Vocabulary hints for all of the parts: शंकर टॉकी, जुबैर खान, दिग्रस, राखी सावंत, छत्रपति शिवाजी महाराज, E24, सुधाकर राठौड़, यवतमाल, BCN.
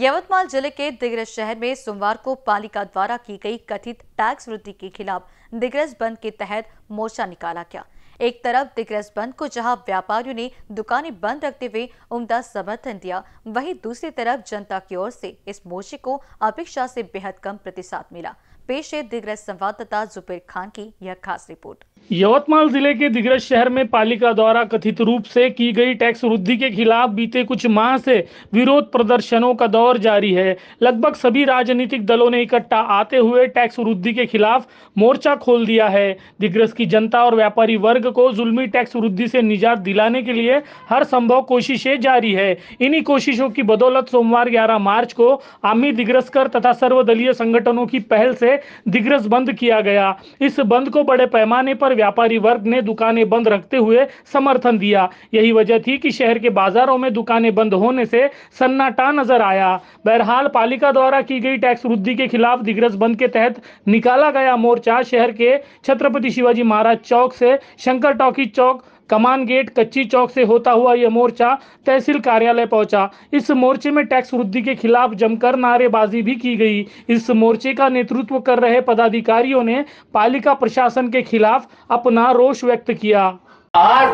यवतमाल जिले के दिग्रस शहर में सोमवार को पालिका द्वारा की गई कथित टैक्स वृद्धि के खिलाफ दिग्रस बंद के तहत मोर्चा निकाला गया। एक तरफ दिग्रस बंद को जहां व्यापारियों ने दुकानें बंद रखते हुए उम्दा समर्थन दिया, वहीं दूसरी तरफ जनता की ओर से इस मोर्चे को अपेक्षा से बेहद कम प्रतिशत मिला। पेश है दिग्रस संवाददाता जुबैर खान की यह खास रिपोर्ट। यवतमाल जिले के दिग्रस शहर में पालिका द्वारा कथित रूप से की गई टैक्स वृद्धि के खिलाफ बीते कुछ माह से विरोध प्रदर्शनों का दौर जारी है। लगभग सभी राजनीतिक दलों ने इकट्ठा आते हुए टैक्स वृद्धि के खिलाफ मोर्चा खोल दिया है। दिग्रस की जनता और व्यापारी वर्ग को जुल्मी टैक्स वृद्धि से निजात दिलाने के लिए हर संभव कोशिशें जारी है। इन्हीं कोशिशों की बदौलत सोमवार 11 मार्च को आमी दिग्रसकर तथा सर्वदलीय संगठनों की पहल से दिग्रस बंद किया गया। इस बंद को बड़े पैमाने पर व्यापारी वर्ग ने दुकानें बंद रखते हुए समर्थन दिया। यही वजह थी कि शहर के बाजारों में दुकानें बंद होने से सन्नाटा नजर आया। बहरहाल पालिका द्वारा की गई टैक्स वृद्धि के खिलाफ दिग्रस बंद के तहत निकाला गया मोर्चा शहर के छत्रपति शिवाजी महाराज चौक से शंकर टॉकी चौक, कमान गेट, कच्ची चौक से होता हुआ यह मोर्चा तहसील कार्यालय पहुंचा। इस मोर्चे में टैक्स वृद्धि के खिलाफ जमकर नारेबाजी भी की गई। इस मोर्चे का नेतृत्व कर रहे पदाधिकारियों ने पालिका प्रशासन के खिलाफ अपना रोष व्यक्त किया। आज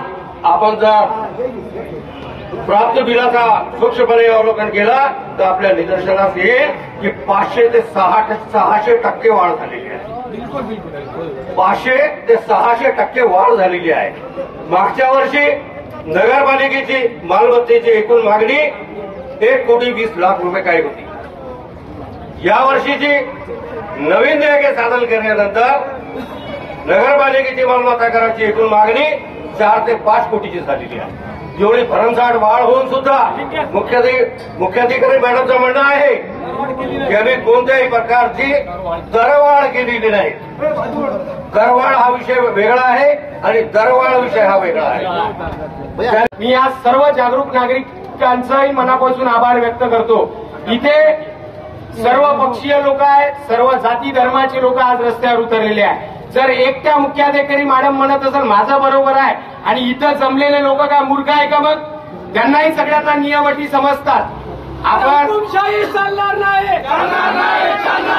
आपण जर प्राप्त बिलाचा सूक्ष्मपणे अवलोकन केला तर आपल्या निदर्शनास येईल की 500 ते 600% वाढ झालेली आहे। 500 ते 600% वाढ झालेली आहे। मागच्या वर्षी नगरपालिकेची मालमत्तेची एकूण मागणी 1,20,00,000 रुपये काय होती। या वर्षीची नवीन देयके सादर केल्यानंतर नगरपालिकेची मालमत्ता कराची एकूण मागणी 4 ते 5 कोटीची झालेली आहे। एवढी भरमसाठ वाढ होऊन सुद्धा मुख्याधिकारी मॅडमचं म्हणणं आहे की आम्ही कोणत्याही प्रकारची करवाढ केलेली नाही। करवाढ हा विषय वेगळा आहे आणि दरवाढ विषय हा वेगळा आहे। मी आज सर्व जागरूक नागरिकांचाही मनापासून आभार व्यक्त करतो। इथे सर्व पक्षीय लोक आहेत, सर्व जाती धर्माचे लोक आज रस्त्यावर उतरलेले आहेत। जर एकट्या मुख्याधिकारी मॅडम म्हणत असेल माझं बरोबर आहे आणि इथं जमलेले लोक काय मूर्ख आहे का? मग त्यांनाही सगळ्यांना नियम अटी समजतात। आपण हुकुमशाही चालणार नाही, चालणार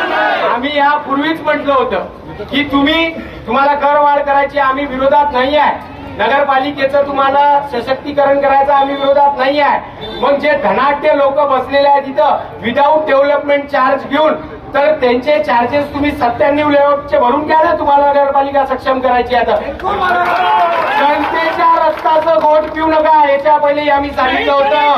नाही। आम्ही यापूर्वीच म्हटलं होतं की तुम्हाला करवाढ करायची आम्ही विरोधात नाही आहे। नगरपालिकेचं तुम्हाला सशक्तीकरण करायचं आम्ही विरोधात नाही आहे। मग जे धनाढ्य लोक बसलेले आहेत तिथं विदाऊट डेव्हलपमेंट चार्ज घेऊन तर त्यांचे चार्जेस तुम्ही 97 लेआउटचे भरून घ्या ना। तुम्हाला नगरपालिका सक्षम करायची आता जनतेच्या रस्त्याचं गोड पिऊ नका, याच्या पहिले आम्ही सांगितलं होतं।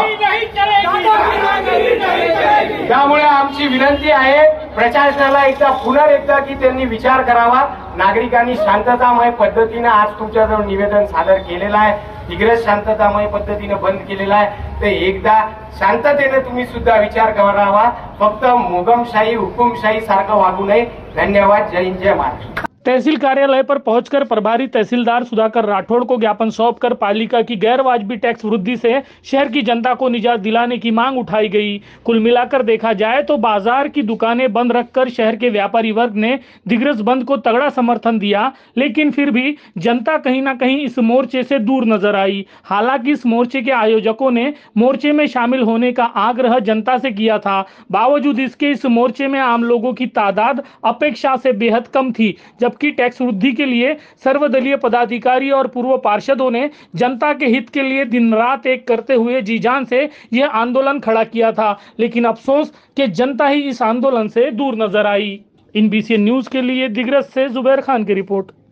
त्यामुळे आमची विनंती आहे प्रशासनाला पुन्हा एकदा की त्यांनी विचार करावा। नागरिकांनी शांततामय पद्धतीने आज तुमच्याजवळ निवेदन सादर केलेलं आहे। दिग्रस शांततामय पद्धतीने बंद केलेला आहे तर एकदा शांततेने तुम्ही सुद्धा विचार करावा। फक्त मोगमशाही हुकुमशाही सारखं वागू नये। धन्यवाद। जय हिंद, जय महाराष्ट्र। तहसील कार्यालय पर पहुंचकर प्रभारी तहसीलदार सुधाकर राठौड़ को ज्ञापन सौंपकर पालिका की गैर वाजबी टैक्स वृद्धि से शहर की जनता को निजात दिलाने की मांग उठाई गई। कुल मिलाकर देखा जाए तो बाजार की दुकानें बंद रखकर शहर के व्यापारी वर्ग ने दिग्रस बंद को तगड़ा समर्थन दिया, लेकिन फिर भी जनता कहीं ना कहीं इस मोर्चे से दूर नजर आई। हालांकि इस मोर्चे के आयोजकों ने मोर्चे में शामिल होने का आग्रह जनता से किया था, बावजूद इसके इस मोर्चे में आम लोगों की तादाद अपेक्षा से बेहद कम थी, जबकि टैक्स वृद्धि के लिए सर्वदलीय पदाधिकारी और पूर्व पार्षदों ने जनता के हित के लिए दिन रात एक करते हुए जी जान से यह आंदोलन खड़ा किया था, लेकिन अफसोस कि जनता ही इस आंदोलन से दूर नजर आई। इन BCN न्यूज के लिए दिग्रस से जुबैर खान की रिपोर्ट।